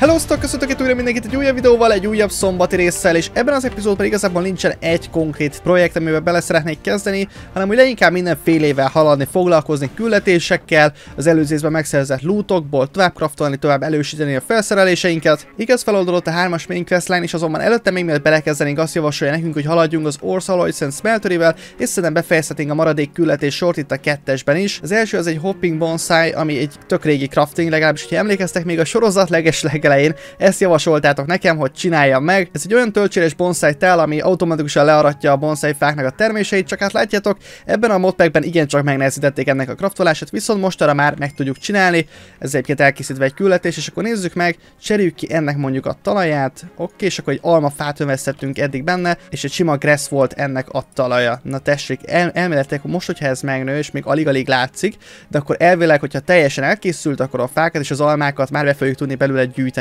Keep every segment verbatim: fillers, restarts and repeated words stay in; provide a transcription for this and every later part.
Hello, köszöntök itt újra mindenkit egy újabb videóval, egy újabb szombati résszel, és ebben az epizódban igazából nincsen egy konkrét projekt, amiben bele szeretnék kezdeni, hanem hogy leginkább mindenfélével haladni, foglalkozni küldetésekkel, az előző részben megszerzett lootokból tovább craftolni, tovább elősíteni a felszereléseinket. Igaz, feloldódott a hármas main questline is, azonban előtte még mielőtt belekezdenénk, azt javasolja nekünk, hogy haladjunk az Orszaloids and Smelteryvel, és szerintem befejezhetnénk a maradék küldetés sort itt a kettesben is. Az első az egy Hopping Bonsai, ami egy tök régi crafting, legalábbis ha emlékeztek még a sorozat legesleg elején. Ezt javasoltátok nekem, hogy csináljam meg. Ez egy olyan töltséres bonsai tál, ami automatikusan learatja a bonsai fáknak a terméseit, csak hát látjátok, ebben a modpackben igencsak megnehezítették ennek a kraftolását, viszont mostanra már meg tudjuk csinálni. Ez egyébként elkészítve egy küldetés, és akkor nézzük meg, cseréljük ki ennek mondjuk a talaját, oké, és akkor egy almafát ömesztettünk eddig benne, és egy sima grass volt ennek a talaja. Na tessék, el elméletek, most, hogyha ez megnő, és még alig-alig látszik, de akkor elvileg, hogyha teljesen elkészült, akkor a fákat és az almákat már be fogjuk tudni belőle gyűjteni.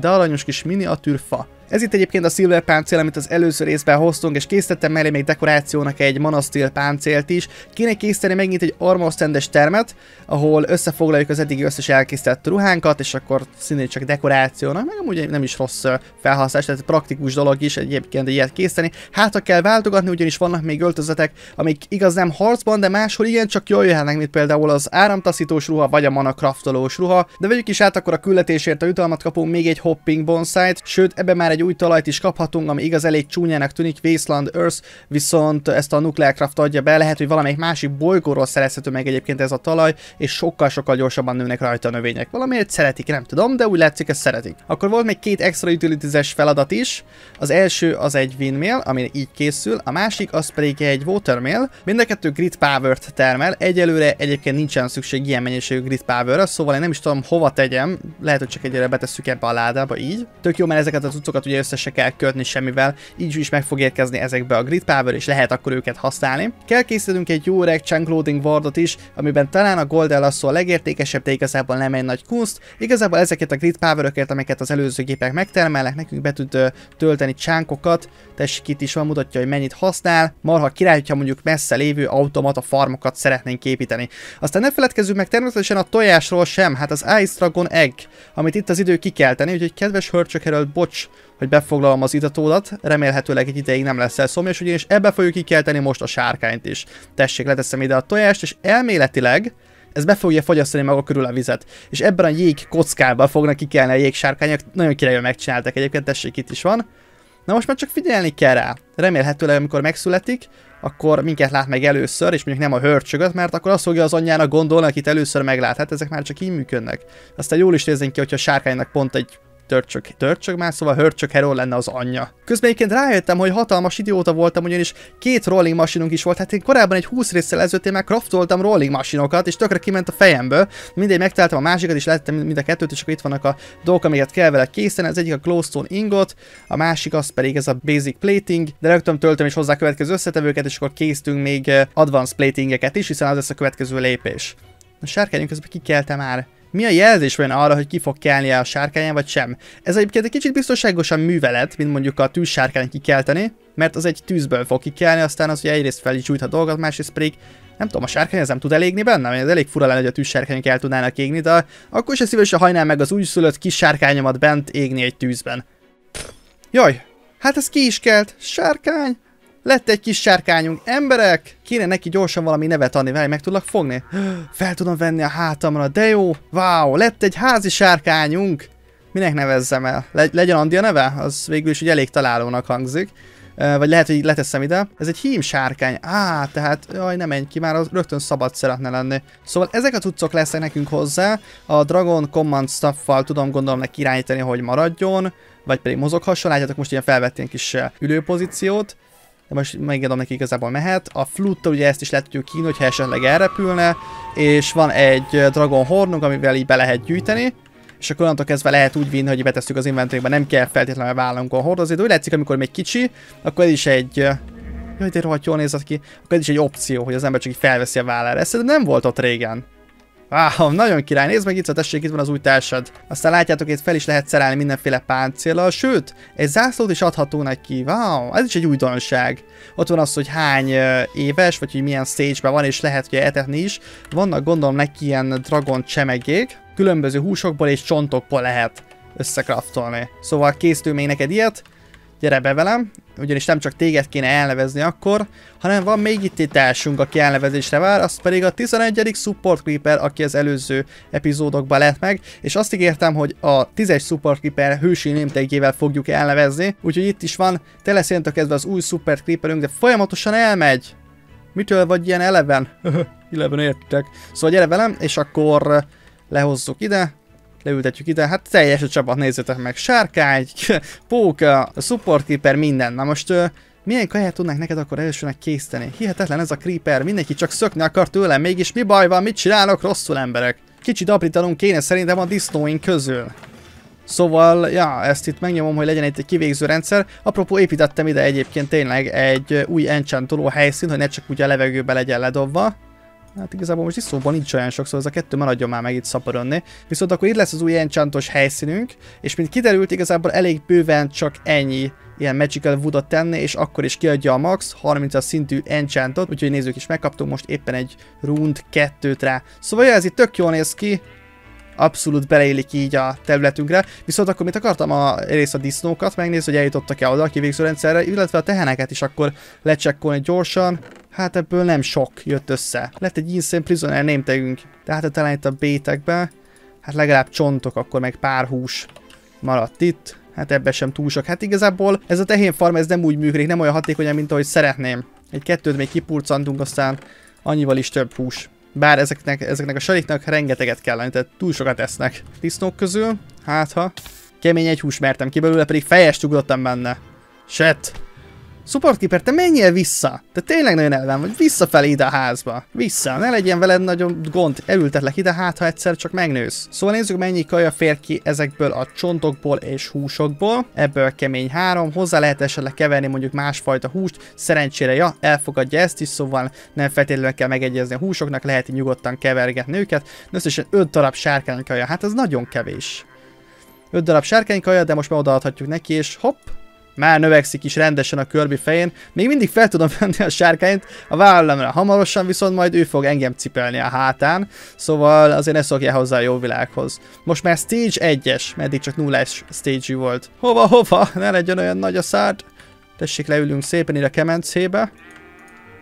De aranyos kis miniatűrfa. Ez itt egyébként a silver páncél, amit az előző részben hoztunk, és készítettem mellé még dekorációnak egy manasztil páncélt is. Kéne készíteni megint egy armor standes termet, ahol összefoglaljuk az eddigi összes elkészített ruhánkat, és akkor szintén csak dekorációnak, meg amúgy nem is rossz felhasználás, tehát praktikus dolog is egyébként ilyet készíteni. Hát ha kell váltogatni, ugyanis vannak még öltözetek, amik igaz nem harcban, de máshol igen csak jól jöhetnek, mint például az áramtaszítós ruha, vagy a mana kraftolós ruha. De vegyük is át, akkor a küldetésért a jutalmat kapunk még egy hopping bonsájt, sőt ebben már egy új talajt is kaphatunk, ami igaz elég csúnyának tűnik, Wasteland Earth, viszont ezt a Nuclear Craft adja be, lehet, hogy valamelyik másik bolygóról szerezhető meg egyébként ez a talaj, és sokkal-sokkal gyorsabban nőnek rajta a növények. Valamiért szeretik, nem tudom, de úgy látszik, ezt szeretik. Akkor volt még két extra utilitizes feladat is, az első az egy windmill, ami így készül, a másik az pedig egy watermill, mind a kettő grid power-t termel, egyelőre egyébként nincsen szükség ilyen mennyiségű grid power-ra, szóval én nem is tudom hova tegyem, lehet, hogy csak egyre betesszük ebbe a ládába, így. Tök jó, mert ezeket a cuccokat ugye össze se kell kötni semmivel, így is meg fog érkezni ezekbe a grid power, és lehet akkor őket használni. Kell készítenünk egy jó öreg chunk loading wardot is, amiben talán a gold elasszó a legértékesebb, de igazából nem egy nagy kunst. Igazából ezeket a grid power-ökért, amiket az előző gépek megtermelnek, nekünk be tud uh, tölteni csánkokat, tessék itt is van, mutatja, hogy mennyit használ, marha király, hogyha mondjuk messze lévő automata farmokat szeretnénk építeni. Aztán ne feledkezzünk meg természetesen a tojásról sem, hát az Ice Dragon Egg, amit itt az idő ki kell tenni, úgyhogy kedves hörcsök erről, bocs, hogy befoglalom az itatódat, remélhetőleg egy ideig nem leszel szomjas, ugyanis ebbe fogjuk kikelteni most a sárkányt is. Tessék, leteszem ide a tojást, és elméletileg ez be fogja fogyasztani maga körül a vizet. És ebben a jég kockában fognak kikelni a jégsárkányok, nagyon királyul megcsinálták egyébként, tessék, itt is van. Na most már csak figyelni kell rá. Remélhetőleg, amikor megszületik, akkor minket lát meg először, és mondjuk nem a hörcsögöt, mert akkor azt fogja az anyjának gondolni, akit először meglát. Hát ezek már csak így működnek. Aztán jól is nézünk ki, hogyha a sárkánynak pont egy Törcsök, törcsök már, szóval Hörcsök Heró lenne az anyja. Közben egyébként rájöttem, hogy hatalmas idióta voltam, ugyanis két rolling masinunk is volt. Hát én korábban egy húsz résszel ezelőtt én már craftoltam rolling masinokat, és tökre kiment a fejemből. Mindegy, megtaláltam a másikat, és lettem mind a kettőt, és akkor itt vannak a dolgok, amiket kell vele készíteni. Az egyik a Glowstone ingot, a másik az pedig ez a basic plating, de rögtön töltöm is hozzá a következő összetevőket, és akkor készítünk még advanced platingeket is, hiszen az lesz a következő lépés. A sárkányunk közben kikelte már. Mi a jelzés olyan arra, hogy ki fog kelnie a sárkányán, vagy sem? Ez egyébként egy kicsit biztonságosan művelet, mint mondjuk a tűzsárkányt kikelteni, mert az egy tűzből fog kikelni, aztán az ugye egyrészt fel is gyújt a dolgot, másrészt pedig nem tudom, a sárkány ez nem tud elégni benne, mert ez elég fura lenne, hogy a tűzsárkányok el tudnának égni, de akkor se szívesen hajnám meg az újszülött kis sárkányomat bent égni egy tűzben. Jaj, hát ez ki is kelt, sárkány! Lett egy kis sárkányunk, emberek! Kéne neki gyorsan valami nevet adni, várj, meg tudlak fogni? Fel tudom venni a hátamra, de jó! Wow, lett egy házi sárkányunk! Minek nevezzem el? Le legyen Andi a neve? Az végül is ugye elég találónak hangzik. Vagy lehet, hogy leteszem ide. Ez egy hím sárkány. Á, tehát, jaj, nem menj ki, már az rögtön szabad szeretne lenni. Szóval ezek a cuccok lesznek nekünk hozzá. A Dragon Command Staff-val tudom gondolom neki irányítani, hogy maradjon, vagy pedig mozoghasson. Látjátok, most ilyen felvetténk kis ülőpozíciót. De most megadom neki, igazából mehet. A fluttal ugye ezt is le tudjuk kínni, hogyha esetleg elrepülne. És van egy dragon hornunk, amivel így be lehet gyűjteni. És akkor onnantól kezdve lehet úgy vinni, hogy betesszük az inventoryba, nem kell feltétlenül vállunkon hordozni. De úgy látszik, amikor még kicsi, akkor ez is egy... Jaj, de rohadt jól nézett ki. Akkor ez is egy opció, hogy az ember csak így felveszi a vállára. Ez nem volt ott régen. Wow, nagyon király, nézd meg itt, tessék, itt van az új társad. Aztán látjátok, itt fel is lehet szerelni mindenféle páncéllal, sőt, egy zászlót is adható neki. Wow, ez is egy újdonság. Ott van az, hogy hány éves, vagy hogy milyen stage-ben van, és lehet ugye etetni is. Vannak gondolom neki ilyen dragon csemegék, különböző húsokból és csontokból lehet. összecraftolni. Szóval készítő még neked ilyet, gyere be velem, ugyanis nem csak téged kéne elnevezni akkor, hanem van még itt egy társunk, aki elnevezésre vár, az pedig a tizenegyedik Support Creeper, aki az előző epizódokban lett meg, és azt ígértem, hogy a tízes Support Creeper hősi némtegyével fogjuk elnevezni, úgyhogy itt is van, teleszérentől kezdve az új Support Creeperünk, de folyamatosan elmegy! Mitől vagy ilyen eleven? eleven értitek. Szóval gyere velem, és akkor lehozzuk ide, leültetjük ide, hát teljes a csapat, nézzétek meg, sárkány, póka, support creeper, minden. Na most uh, milyen kaját tudnánk neked akkor elsőnek készíteni? Hihetetlen ez a creeper, mindenki csak szökni akar tőlem, mégis mi baj van, mit csinálok rosszul emberek? Kicsit aprítanunk kéne szerintem a disznóink közül. Szóval, ja, ezt itt megnyomom, hogy legyen itt egy kivégző rendszer. Apropó, építettem ide egyébként tényleg egy új enchantoló helyszínt, hogy ne csak úgy a levegőbe legyen ledobva. Hát igazából most iszóban nincs olyan sokszor, ez a kettő maradjon már meg itt szaporodni. Viszont akkor itt lesz az új enchantos helyszínünk, és mint kiderült, igazából elég bőven csak ennyi ilyen magical woodot tenni, és akkor is kiadja a max harmincas szintű enchantot, úgyhogy nézzük is, megkaptunk most éppen egy rund kettőt rá. Szóval ja, ez itt tök jól néz ki. Abszolút beleélik így a területünkre, viszont akkor mit akartam a rész a disznókat megnézni, hogy eljutottak-e oda a kivégzőrendszerre, illetve a teheneket is akkor lecsekkolni gyorsan, hát ebből nem sok jött össze. Lett egy Insane Prisoner némtagünk, tehát talán itt a bétekben, hát legalább csontok, akkor meg pár hús maradt itt, hát ebben sem túl sok. Hát igazából ez a tehénfarm ez nem úgy működik, nem olyan hatékony, mint ahogy szeretném. Egy-kettőt még kipurcantunk, aztán annyival is több hús. Bár ezeknek, ezeknek a sariknak rengeteget kell lenni, tehát túl sokat esznek. Disznók közül, hát ha kemény egy hús mertem ki belőle, pedig fejest ugrottam benne. Set. Support Keeper, te menjél vissza! Te tényleg nagyon elven vagy, visszafelé ide a házba. Vissza, ne legyen veled nagyon gond, elültetlek ide, hát ha egyszer csak megnősz. Szóval nézzük, mennyi kaja fér ki ezekből a csontokból és húsokból. Ebből kemény három, hozzá lehet esetleg keverni mondjuk másfajta húst. Szerencsére, ja, elfogadja ezt is, szóval nem feltétlenül kell megegyezni a húsoknak, lehet így nyugodtan kevergetni őket. Összesen öt darab sárkány kaja, hát ez nagyon kevés. öt darab sárkány kaja, de most már odaadhatjuk neki, és hopp! Már növekszik is rendesen a körbi fején, még mindig fel tudom venni a sárkányt a vállamra hamarosan, viszont majd ő fog engem cipelni a hátán, szóval azért ne szokjál hozzá a jó világhoz. Most már stage egyes, meddig csak nullás stage-ű volt. Hova, hova, ne legyen olyan nagy a szád. Tessék, leülünk szépen ide a kemencébe.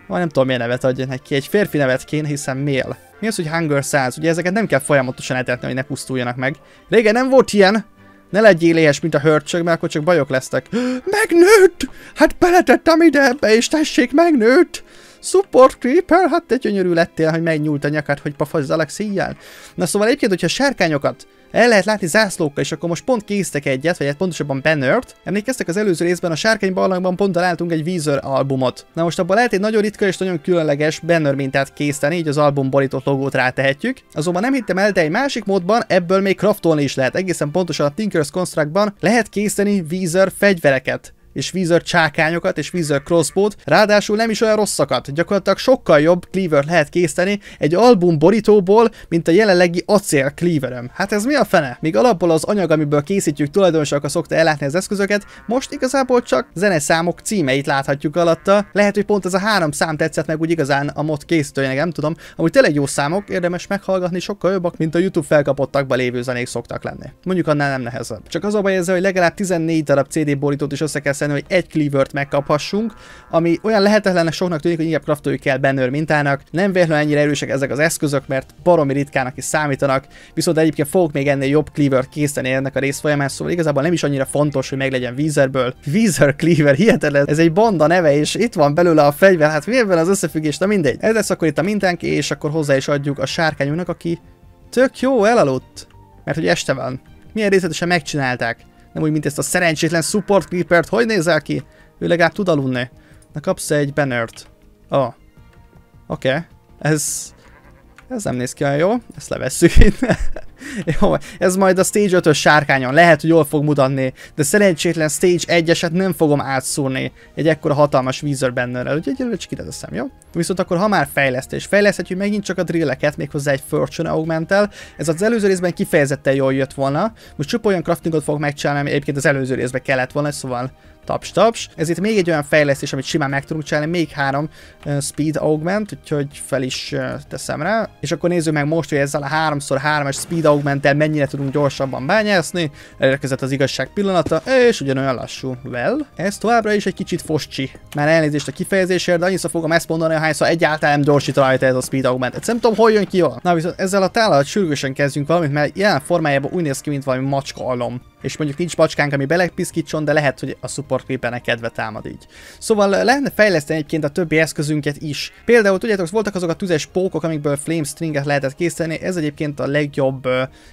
Vagy nem tudom, milyen nevet adjon neki, egy férfi nevet kéne, hiszen mél. Mi az, hogy hunger száz? Ugye ezeket nem kell folyamatosan etetni, hogy ne pusztuljanak meg. Régen nem volt ilyen! Ne legyél éhes, mint a hörcsög, mert akkor csak bajok lesznek. Megnőtt! Hát beletettem ide ebbe, és tessék, megnőtt! Support Creeper, hát te gyönyörű lettél, hogy megnyúlt a nyakát, hogy pafazzalak szíjjel. Na szóval egyébként, hogyha sárkányokat el lehet látni zászlókkal, és akkor most pont késztek egyet, vagy hát pontosabban bannert. Emlékeztek, az előző részben a sárkány barlangban pont találtunk egy Wiser albumot. Na most abban lehet egy nagyon ritka és nagyon különleges banner mintát készíteni, így az album borított logót rátehetjük. Azonban nem hittem el, de egy másik módban ebből még craftolni is lehet. Egészen pontosan a Tinker's Constructban lehet készíteni Wiser fegyvereket, és Wiser csákányokat, és Wiser crossbót, ráadásul nem is olyan rosszakat, gyakorlatilag sokkal jobb cleaver lehet készíteni egy album borítóból, mint a jelenlegi acél cleaveröm. Hát ez mi a fene? Még alapból az anyag, amiből készítjük, tulajdonosokkal szokta ellátni az eszközöket, most igazából csak zeneszámok címeit láthatjuk alatta. Lehet, hogy pont ez a három szám tetszett meg úgy igazán a mod készítőjének, nem tudom. Amúgy tényleg jó számok, érdemes meghallgatni, sokkal jobbak, mint a YouTube felkapottakba lévő zenék szoktak lenni. Mondjuk annál nem nehezebb. Csak az a baj ezzel, hogy legalább tizennégy darab cé dé borítót is össze kell hogy egy cleavert megkaphassunk, ami olyan lehetetlennek soknak tűnik, hogy inkább kraftoljuk el banner mintának. Nem véletlenül ennyire erősek ezek az eszközök, mert baromi ritkának is számítanak, viszont egyébként fogok még ennél jobb cleavert készíteni ennek a rész folyamán, szóval igazából nem is annyira fontos, hogy meglegyen Wiserből. Wiser cleaver, hihetetlen, ez egy banda neve, és itt van belőle a fegyver, hát miért van az összefüggés, na mindegy. Ez lesz akkor itt a mintánk, és akkor hozzá is adjuk a sárkányunknak, aki tök jó elaludt, mert hogy este van. Milyen részletesen megcsinálták. Nem úgy, mint ezt a szerencsétlen support creepert, hogy nézel ki? Ő legalább tud aludni. Na kapsz egy bannert. Ah. Oké. Okay. Ez... Ez nem néz ki olyan jó. Ezt levesszük. Jó, ez majd a stage ötös sárkányon. Lehet, hogy jól fog mutatni. De szerencsétlen stage egyeset nem fogom átszúrni egy ekkora hatalmas Wiser bannerrel. Úgyhogy egyelőre csak ide teszem, jó? Viszont akkor ha már fejlesztés, fejleszthetjük megint csak a drilleket, méghozzá egy Fortune Augmenttel. Ez az előző részben kifejezetten jól jött volna. Most csupa olyan craftingot fogok megcsinálni, ami egyébként az előző részben kellett volna, szóval Taps, taps. Ez itt még egy olyan fejlesztés, amit simán meg tudunk csinálni, még három uh, speed augment, úgyhogy fel is uh, teszem rá. És akkor nézzük meg most, hogy ezzel a háromszor hármas speed augmenttel mennyire tudunk gyorsabban bányászni. Elérkezett az igazság pillanata, és ugyanolyan lassú. Well, ez továbbra is egy kicsit foscsi. Már elnézést a kifejezésért, de annyira fogom ezt mondani, ahányszor egyáltalán nem gyorsít rajta ez a speed augment. Ezt nem tudom, hol jön ki jól. Na viszont ezzel a tállal sürgősen kezdjünk valamit, mert jelen formájában úgy néz ki, mint valami macska alom. És mondjuk nincs macskánk, ami belepiszkítson, de lehet, hogy a support creepernek kedve támad így. Szóval lehetne fejleszteni egyébként a többi eszközünket is. Például tudjátok, voltak azok a tüzes pókok, amikből flame stringet lehetett készíteni, ez egyébként a legjobb uh,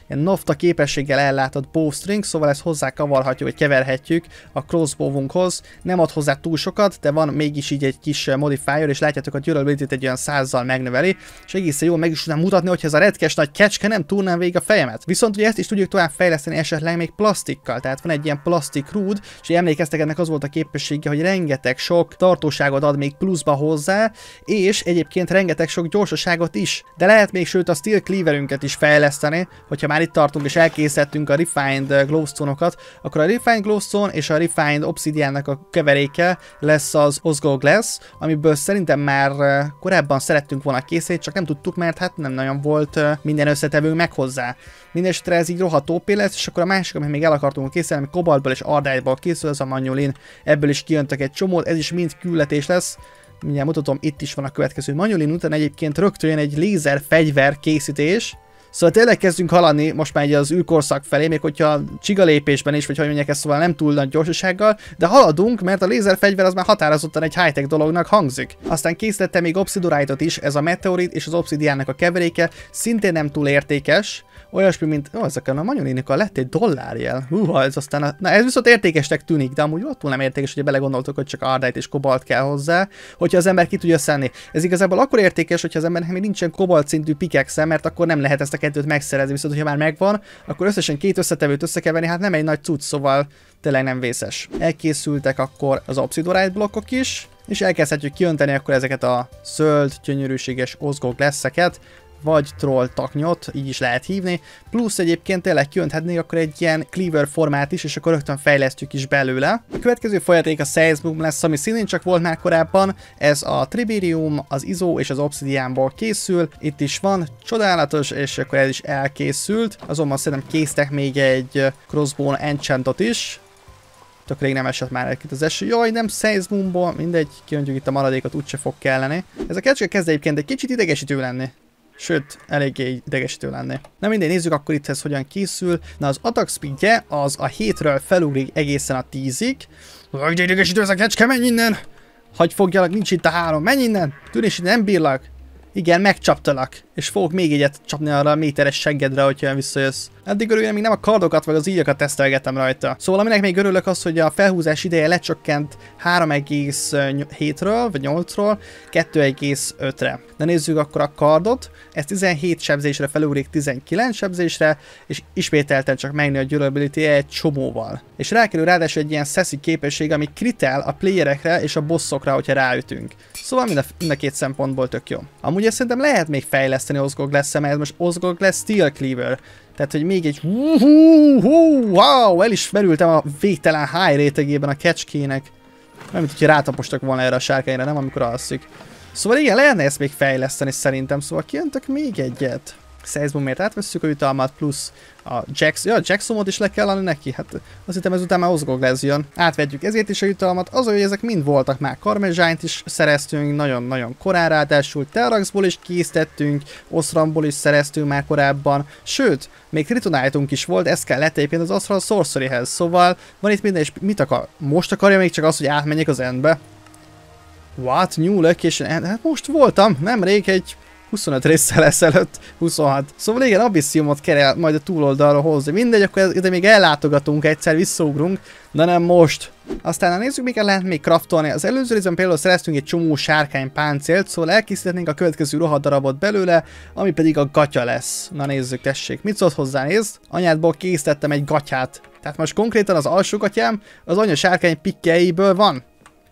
ilyen nafta képességgel ellátott bowstring, szóval ezt hozzá kavarhatjuk, vagy keverhetjük a crossbowunkhoz. Nem ad hozzá túl sokat, de van mégis így egy kis modifier, és látjátok, a durability-t egy olyan százzal megnöveli, és egészen jól meg is tudnám mutatni, hogy ez a retkes nagy kecske nem túrnám végig a fejemet. Viszont ugye ezt is tudjuk tovább fejleszteni esetleg még plaszt Tehát van egy ilyen plastik rúd, és emlékeztek, ennek az volt a képessége, hogy rengeteg sok tartóságot ad még pluszba hozzá, és egyébként rengeteg sok gyorsaságot is. De lehet még sőt a Steel Cleaverünket is fejleszteni, hogyha már itt tartunk és elkészítettünk a Refined Glowstone-okat, akkor a Refined Glowstone és a Refined Obsidiannak a keveréke lesz az Osgloglas, amiből szerintem már korábban szerettünk volna készíteni, csak nem tudtuk, mert hát nem nagyon volt minden összetevő meg hozzá. Mindenesetre ez így rohadt o pé lesz, és akkor a másik, amit még el akartunk készíteni, ami kobaltból és arditeból készül, ez a Manyullyn. Ebből is kijöntek egy csomót, ez is mind küldetés lesz. Mindjárt mutatom, itt is van a következő Manyullyn, után egyébként rögtön jön egy lézer fegyver készítés. Szóval tényleg kezdünk haladni most már az űrkorszak felé, még hogyha csigalépésben is, vagy hogy mondják ezt, szóval nem túl nagy gyorsasággal, de haladunk, mert a lézerfegyver az már határozottan egy high-tech dolognak hangzik. Aztán készítettem még Obsidiorite-ot is, ez a meteorit és az obszidiánnak a keveréke, szintén nem túl értékes. Olyasmi, mint ó, ezek a Manyullynnal lett egy dollárjel. Húha, ez aztán a... Na, ez viszont értékesnek tűnik, de amúgy attól nem értékes, hogy belegondoltok, hogy csak ardite és kobalt kell hozzá, hogyha az ember ki tudja szenni. Ez igazából akkor értékes, hogyha az embernek még nincsen kobalt szintű pikexe, mert akkor nem lehet ezt a kettőt megszerezni, viszont ha már megvan, akkor összesen két összetevőt össze kell venni, hát nem egy nagy cucc, szóval tényleg nem vészes. Elkészültek akkor az Obsidiorite blokkok is, és elkezdhetjük kiönteni akkor ezeket a zöld, gyönyörűséges Osglogleszeket, vagy troll taknyot, így is lehet hívni, plusz egyébként tényleg kijönthetnék akkor egy ilyen cleaver formát is, és akkor rögtön fejlesztjük is belőle. A következő folyaték a Seismum lesz, ami szintén csak volt már korábban, ez a tribirium, az izó és az obszidiánból készül, itt is van, csodálatos, és akkor ez is elkészült, azonban szerintem késztek még egy crossbone enchantot is. Tök rég nem esett már itt az eső. Jaj, nem Seismumból, mindegy, kijöntjük itt a maradékot, úgyse fog kelleni. Ez a kecske kezd egyébként egy kicsit idegesítő lenni. Sőt, eléggé idegesítő lenni. Na mindegy, nézzük akkor itt ez hogyan készül. Na az attack speedje az a hétről felugrik egészen a tízig. Vagy idegesítő ez a kecske, menj innen! Hagy fogjalak, nincs itt a három, menj innen! Tűnés, nem bírlak! Igen, megcsaptalak. És fogok még egyet csapni arra a méteres seggedre, hogyha olyan visszajössz. Eddig örülök, még nem a kardokat vagy az íjakat tesztelgetem rajta. Szóval aminek még örülök az, hogy a felhúzás ideje lecsökkent három egész hétről, vagy nyolcról, kettő egész ötre. De nézzük akkor a kardot. Ez tizenhét sebzésre felugrik tizenkilenc sebzésre, és ismételten csak megnő a durability-e egy csomóval. És rákerül ráadásul egy ilyen szeszi képesség, ami kritel a playerekre és a bosszokra, hogyha ráütünk. Szóval mind a, mind a két szempontból tök jó. Amúgy ezt szerintem lehet még fejleszteni Osgloglesszel, mert ez most Osglogless Steel Cleaver. Tehát, hogy még egy hú, hú, hú, wow, el is merültem a végtelen high rétegében a kecskének. Nem, mint hogyha rátapostak volna erre a sárkányra, nem amikor alszik. Szóval igen, lehetne ezt még fejleszteni szerintem, szóval kijöntek még egyet. Seismumért átvesszük a jutalmat, plusz a Jax, ja, Jaxomot is le kell adni neki, hát azt hittem ezután már Osgloglesz jön. Átvedjük ezért is a jutalmat, az, hogy ezek mind voltak már, Karmazsányt is szereztünk nagyon-nagyon korán, ráadásul Telraxból is készítettünk, Osramból is szereztünk már korábban, sőt, még Tritonite-unk is volt, ezt kell letépni az Astral Sorceryhez, szóval van itt minden, és mit akar? Most akarja még csak az, hogy átmenjek az endbe? What? New Location? Hát most voltam, nemrég egy... huszonöt résszel ezelőtt, huszonhat. Szóval igen, Abyssiumot kell majd a túloldalra hozni. Mindegy, akkor ide még ellátogatunk egyszer, visszaugrunk, de nem most. Aztán nézzük, miket lehet még craftolni. Az előző részben például szereztünk egy csomó sárkánypáncélt, szóval elkészíthetnénk a következő rohadt darabot belőle, ami pedig a gatya lesz. Na nézzük, tessék, mit szólt hozzá, nézd? Anyádból készítettem egy gatyát. Tehát most konkrétan az alsó gatyám az anya sárkány pikkeiből van.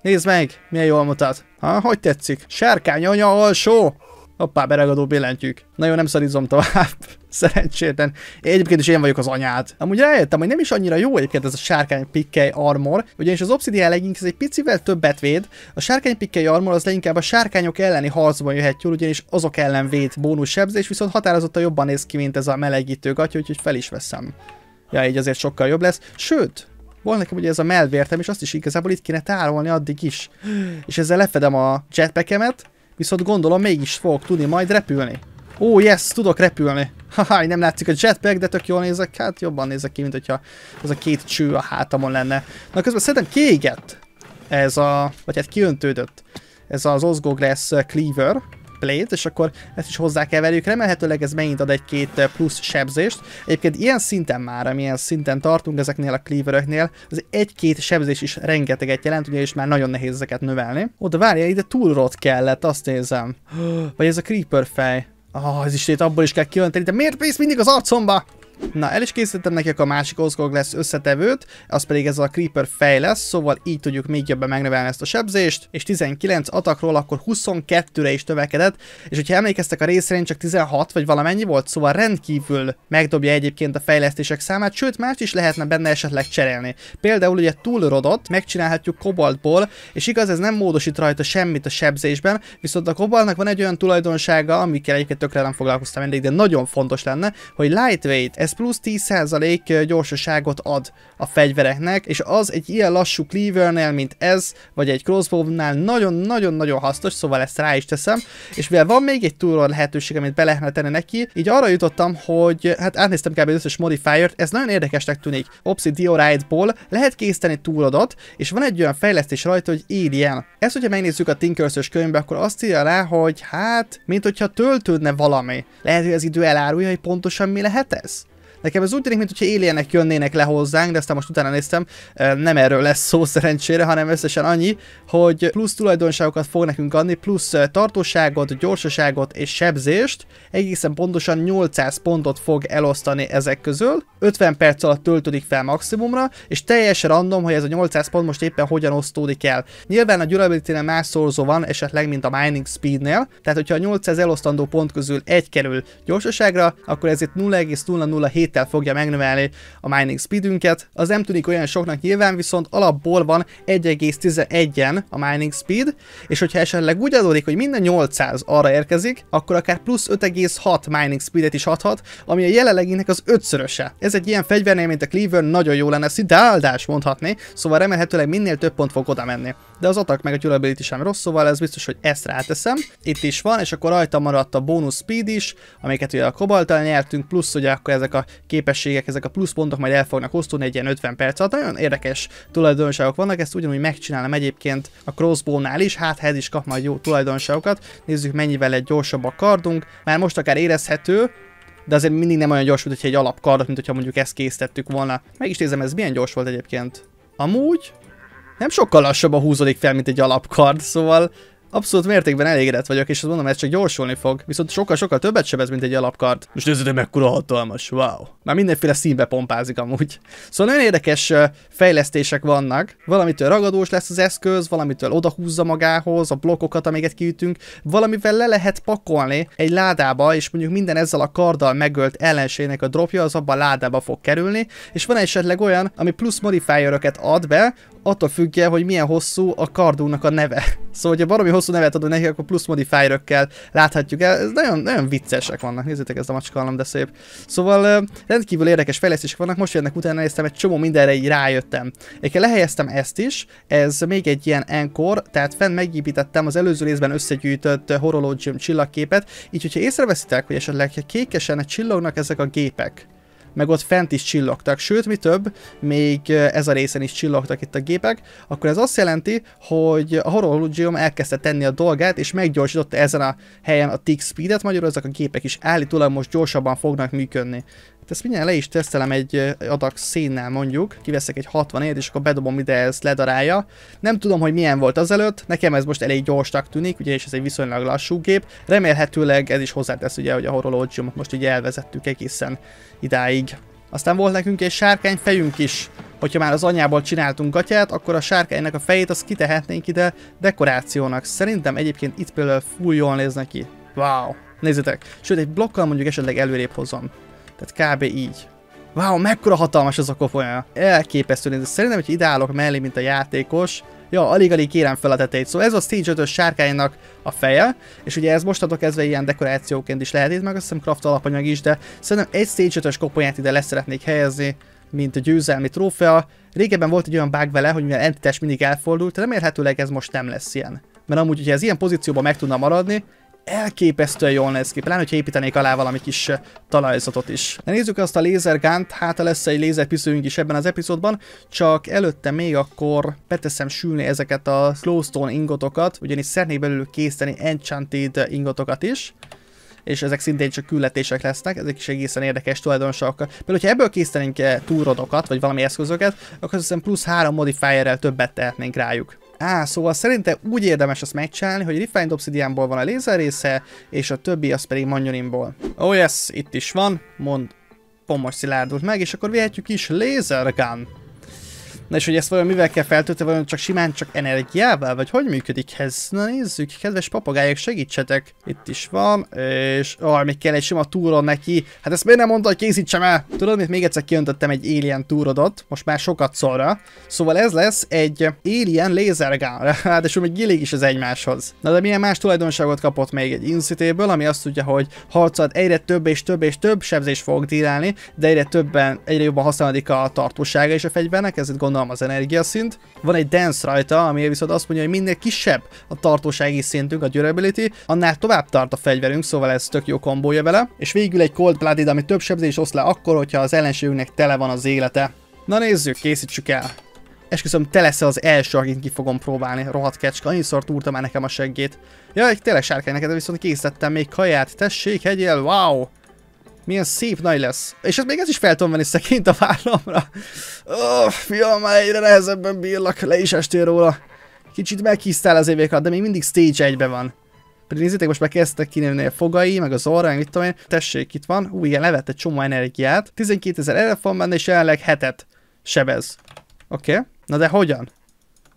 Nézd meg, milyen jól mutat. Ha, hogy tetszik? Sárkány anya alsó! Hoppá, beragadó billentyűk. Na jó, nem szarizom tovább. Szerencsétlen. Én egyébként is én vagyok az anyád. Amúgy rájöttem, hogy nem is annyira jó egyébként ez a sárkány pikkely armor, ugyanis az Obsidian Legend ez egy picivel többet véd, a sárkány pikkely armor az leginkább a sárkányok elleni harcban jöhet jól, ugyanis azok ellen véd bónussebzés, viszont határozottan jobban néz ki, mint ez a melegítő gatya, úgyhogy fel is veszem. Ja, így azért sokkal jobb lesz. Sőt, volt nekem ugye ez a melvértem, és azt is igazából itt kéne tárolni addig is. És ezzel lefedem a jetpackemet, viszont gondolom mégis fogok tudni majd repülni. Ó, oh, yes, tudok repülni. Haha, nem látszik a jetpack, de tök jól nézek, hát jobban nézek ki, mint hogyha ez a két cső a hátamon lenne. Na közben szerintem kiégett ez a, vagy hát kiöntődött ez az Osgloglas Cleaver Blade, és akkor ezt is hozzákeverjük, remélhetőleg ez megint ad egy-két plusz sebzést. Egyébként ilyen szinten már, amilyen szinten tartunk ezeknél a cleaveröknél, az egy-két sebzés is rengeteget jelent, ugyanis már nagyon nehéz ezeket növelni. Oda várja, ide túlrot kellett, azt nézem. Vagy ez a creeper fej. Ah, ez is abból is kell kiönteni, de miért vész mindig az arcomba? Na, el is készítettem nekik a másik Osgloglas összetevőt, az pedig ez a Creeper fej lesz, szóval így tudjuk még jobban megnövelni ezt a sebzést, és tizenkilenc atakról akkor huszonkettőre is növekedett, és hogyha emlékeztek a részre, csak tizenhat vagy valamennyi volt, szóval rendkívül megdobja egyébként a fejlesztések számát, sőt mást is lehetne benne esetleg cserélni. Például ugye túlrodot megcsinálhatjuk kobaltból, és igaz, ez nem módosít rajta semmit a sebzésben, viszont a kobaltnak van egy olyan tulajdonsága, amikkel egyébként tökre nem foglalkoztam eddig, de nagyon fontos lenne, hogy lightweight, ez plusz tíz százalék gyorsaságot ad a fegyvereknek, és az egy ilyen lassú cleavernél, mint ez, vagy egy crossbow-nál nagyon-nagyon-nagyon hasznos, szóval ezt rá is teszem, és mivel van még egy túlról lehetőség, amit be lehetne tenni neki, így arra jutottam, hogy hát átnéztem kb. Az összes modifier-t, ez nagyon érdekesnek tűnik. Obsidiorite-ból lehet készíteni túlrodot, és van egy olyan fejlesztés rajta, hogy Alien. Ezt, hogyha megnézzük a Tinker's könyvbe, akkor azt írja rá, hogy hát, mint hogyha töltődne valami. Lehet, hogy az idő elárulja, hogy pontosan mi lehet ez? Nekem ez úgy tűnik, mintha Aliennek jönnének le hozzánk, de aztán most utána néztem, nem erről lesz szó szerencsére, hanem összesen annyi, hogy plusz tulajdonságokat fog nekünk adni, plusz tartóságot, gyorsaságot és sebzést, egészen pontosan nyolcszáz pontot fog elosztani ezek közül, ötven perc alatt töltődik fel maximumra, és teljesen random, hogy ez a nyolcszáz pont most éppen hogyan osztódik el. Nyilván a durability-nél más szorzó van, esetleg mint a mining speednél, tehát hogyha a nyolcszáz elosztandó pont közül egy kerül gyorsaságra, akkor ezért nulla egész nulla nulla hét fogja megnövelni a mining speedünket. Az nem tűnik olyan soknak nyilván, viszont alapból van egy egész tizenegyen a mining speed, és hogyha esetleg úgy adódik, hogy minden nyolcszáz arra érkezik, akkor akár plusz öt egész hat mining speedet is adhat, ami a jelenleginek az ötszöröse. Ez egy ilyen fegyvernél, mint a Cleaver, nagyon jó lenne, szinte áldás mondhatni, szóval remélhetőleg minél több pont fog oda menni. De az attack meg a durability sem rossz, szóval ez biztos, hogy ezt ráteszem. Itt is van, és akkor rajta maradt a bonus speed is, amiket ugye a kobalttal nyertünk, plusz ugye akkor ezek a képességek, ezek a pluszpontok majd el fognak osztulni egy ilyen ötven perc alatt. Nagyon érdekes tulajdonságok vannak, ezt ugyanúgy megcsinálom egyébként a crossbow-nál is, hát ez is kap majd jó tulajdonságokat. Nézzük, mennyivel egy gyorsabb a kardunk, már most akár érezhető, de azért mindig nem olyan gyors, mint hogy egy alapkardot, mint hogyha mondjuk ezt készítettük volna. Meg is nézem, ez milyen gyors volt egyébként. Amúgy nem sokkal lassabban húzódik fel, mint egy alapkard, szóval abszolút mértékben elégedett vagyok, és azt mondom, ez csak gyorsulni fog, viszont sokkal-sokkal többet sebez, mint egy alapkard. Most nézzétek, mekkora hatalmas, wow! Már mindenféle színbe pompázik amúgy. Szóval nagyon érdekes fejlesztések vannak, valamitől ragadós lesz az eszköz, valamitől odahúzza magához a blokkokat, amiket kiütünk, valamivel le lehet pakolni egy ládába, és mondjuk minden ezzel a karddal megölt ellenségnek a dropja az abban a ládába fog kerülni, és van esetleg olyan, ami plusz modifieröket ad be, attól függően, hogy milyen hosszú a kardunknak a neve. Szóval, hogyha valami hosszú nevet adunk neki, akkor plusz modifierökkel láthatjuk el. Ez nagyon, nagyon viccesek vannak. Nézzétek, ez a macska, de szép. Szóval rendkívül érdekes fejlesztések vannak. Most jönnek utána, néztem, egy csomó mindenre így rájöttem. Egyébként lehelyeztem ezt is. Ez még egy ilyen encore, tehát fenn megépítettem az előző részben összegyűjtött horologium csillagképet. Így, hogyha észreveszitek, hogy esetleg kékesen csillognak ezek a gépek, meg ott fent is csillogtak, sőt, mi több, még ez a részen is csillogtak itt a gépek, akkor ez azt jelenti, hogy a horologium elkezdte tenni a dolgát, és meggyorsította ezen a helyen a tick speedet, magyarul ezek a gépek is állítólag most gyorsabban fognak működni. Ezt mindjárt le is tesztelem egy adag szénnel mondjuk, kiveszek egy hatvanét, és akkor bedobom ide, ez ledarálja. Nem tudom, hogy milyen volt azelőtt, nekem ez most elég gyorsnak tűnik, ugye, és ez egy viszonylag lassú gép. Remélhetőleg ez is hozzátesz ugye, hogy a horologiumot most ugye elvezettük egészen idáig. Aztán volt nekünk egy sárkány fejünk is. Hogyha már az anyából csináltunk gatyát, akkor a sárkánynak a fejét azt kitehetnénk ide dekorációnak. Szerintem egyébként itt például full jól néz neki. Wow. Nézzétek. Sőt, egy blokkal mondjuk esetleg előrébb hozom. Tehát kb. Így. Wow, mekkora hatalmas az a koponya. Elképesztő, nézzük. Szerintem, hogy ide állok mellé, mint a játékos. Ja, alig-alig kérem fel a tetejét. Szóval ez a Stage ötös sárkánynak a feje, és ugye ez mostantól kezdve ilyen dekorációként is lehet, itt meg azt hiszem craft alapanyag is, de szerintem egy Stage ötös koponyát ide lesz szeretnék helyezni, mint a győzelmi trófea. Régebben volt egy olyan bug vele, hogy mivel entitás mindig elfordult, remélhetőleg ez most nem lesz ilyen. Mert amúgy, hogyha ez ilyen pozícióban meg tudna maradni, elképesztően jól néz ki, pláne, hogyha építenék alá valami kis talajzatot is. De nézzük azt a lézergánt, hát lesz egy lézerpiszőjünk is ebben az epizódban, csak előtte még akkor beteszem sülni ezeket a Slowstone ingotokat, ugyanis szeretnék belőlük készíteni Enchanted ingotokat is, és ezek szintén csak küldetések lesznek, ezek is egészen érdekes tulajdonságokkal. Például, ha ebből készítenénk túrodokat, vagy valami eszközöket, akkor hiszem plusz három modifierrel többet tehetnénk rájuk. Á, szóval szerintem úgy érdemes azt megcsinálni, hogy Refined Obsidianból van a lézer része, és a többi az pedig Manyullynból. Oh yes, itt is van, mond, pomos szilárdult meg, és akkor vihetjük is Laser Gun. Na és hogy ezt vajon mivel kell feltölteni, vajon csak simán csak energiával, vagy hogy működik ez? Na nézzük, kedves papagájok, segítsetek! Itt is van, és... Oh, még kell egy sima túron neki. Hát ezt miért nem mondta, hogy készítsem el? Tudod, mit még egyszer kiöntöttem egy Alien túrodot, most már sokat szorra. Szóval ez lesz egy Alien Laser Gun, ráadásul még gyillik is az egymáshoz. Na de milyen más tulajdonságot kapott még egy Incitéből, ami azt tudja, hogy harcad egyre több és több és több sebzés fog dirálni, de egyre többen, egyre jobban használódik a tartósága és a fegyvernek, ezért gondolom az energiaszint. Van egy dance rajta, ami viszont azt mondja, hogy minél kisebb a tartósági szintünk, a durability, annál tovább tart a fegyverünk, szóval ez tök jó kombója vele. És végül egy cold blooded, ami több sebzés oszt le akkor, hogyha az ellenségünknek tele van az élete. Na nézzük, készítsük el. Esküszöm, te leszel az első, akit ki fogom próbálni. Rohadt kecske, annyiszor túrta már nekem a seggét. Ja, egy tele sárkány neked, viszont készítettem még kaját. Tessék, hegyél, wow! Milyen szép nagy lesz. És ez még ez is fel tudom venni szeként a vállamra. Oh, fiam, már egyre nehezebben bírlak, le is estél róla. Kicsit meghisztál az évékat, de még mindig Stage egyben van. Pedig nézzétek, most már kezdtek kinőni a fogai, meg az orra, mit tudom én. Tessék, itt van. Ú, igen, levett egy csomó energiát. tizenkétezer erre van benne, és jelenleg hetet sebez. Oké, okay. Na de hogyan?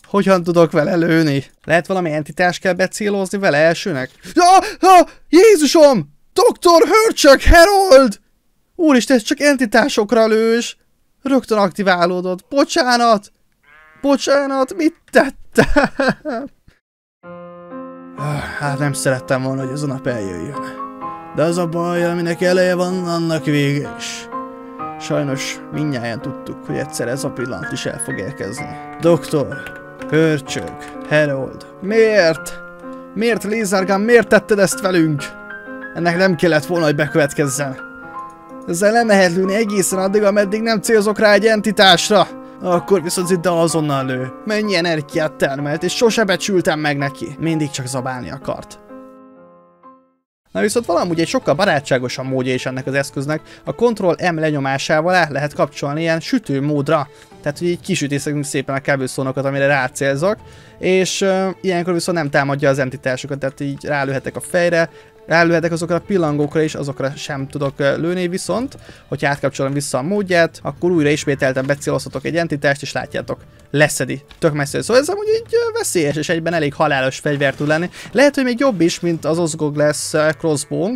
Hogyan tudok vele lőni? Lehet valami entitás kell becélozni vele elsőnek? Ah, ah, Jézusom! doktor Hörcsök Herold! Úristen, ez csak entitásokra lős! Rögtön aktiválódott. Bocsánat! Bocsánat, mit tettem? Hát nem szerettem volna, hogy ez a nap eljöjjön. De az a baj, aminek eleje van, annak vége is. Sajnos mindnyáján tudtuk, hogy egyszer ez a pillanat is el fog érkezni. doktor Hörcsök Herold. Miért? Miért, Lézárgán, miért tetted ezt velünk? Ennek nem kellett volna, hogy bekövetkezzen. Ezzel nem lehet lőni egészen addig, ameddig nem célzok rá egy entitásra. Akkor viszont itt azonnal lő. Mennyi energiát termelt, és sose becsültem meg neki. Mindig csak zabálni akart. Na viszont valamúgy egy sokkal barátságosabb módja is ennek az eszköznek. A Ctrl M lenyomásával át lehet kapcsolni ilyen sütő módra. Tehát, hogy így kisütészekünk szépen a kábelszónokat, amire rácélzok. És uh, ilyenkor viszont nem támadja az entitásokat, tehát így rálőhetek a fejre. Rálőhetek azokra a pillangókra és azokra sem tudok lőni, viszont, hogyha átkapcsolom vissza a módját, akkor újra ismételten becélozhatok egy entitást, és látjátok, leszedi. Tök messze. Szóval ez amúgy így veszélyes, és egyben elég halálos fegyver tud lenni. Lehet, hogy még jobb is, mint az Osgloglas Crossbone.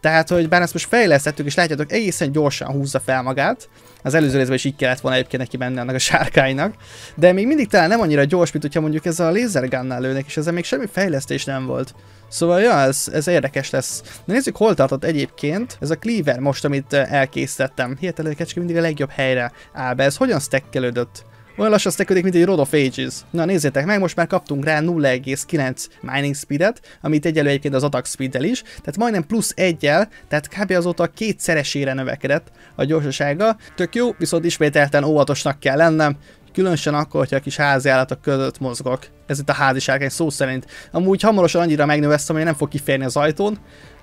Tehát, hogy bár ezt most fejlesztettük, és látjátok, egészen gyorsan húzza fel magát. Az előző részben is így kellett volna egyébként neki menni annak a sárkánynak. De még mindig talán nem annyira gyors, mint hogyha mondjuk ezzel a lézergánnál lőnek, és ezzel még semmi fejlesztés nem volt. Szóval, ja, ez, ez érdekes lesz. De nézzük, hol tartott egyébként ez a cleaver most, amit elkészítettem. Hihetetlen, kecske mindig a legjobb helyre áll be. Ez hogyan stackelődött? Olyan lassan stackelődik, mint egy Rod of Ages. Na nézzétek meg, most már kaptunk rá nulla egész kilenc mining speedet, amit egyelő egyébként az attack speeddel is, tehát majdnem plusz egyel, tehát kb. Azóta kétszeresére növekedett a gyorsasága. Tök jó, viszont ismételten óvatosnak kell lennem, különösen akkor, hogyha a kis háziállatok között mozgok. Ez itt a házisárkány szó szerint. Amúgy hamarosan annyira megnövesztem, hogy nem fog kiférni az ajtón,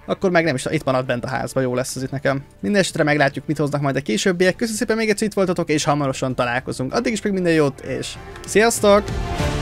akkor meg nem is, itt marad bent a házba, jó lesz ez itt nekem. Mindenesetre meglátjuk, mit hoznak majd a későbbiek. Köszönöm szépen még egyszer, itt voltatok, és hamarosan találkozunk. Addig is még minden jót, és sziasztok!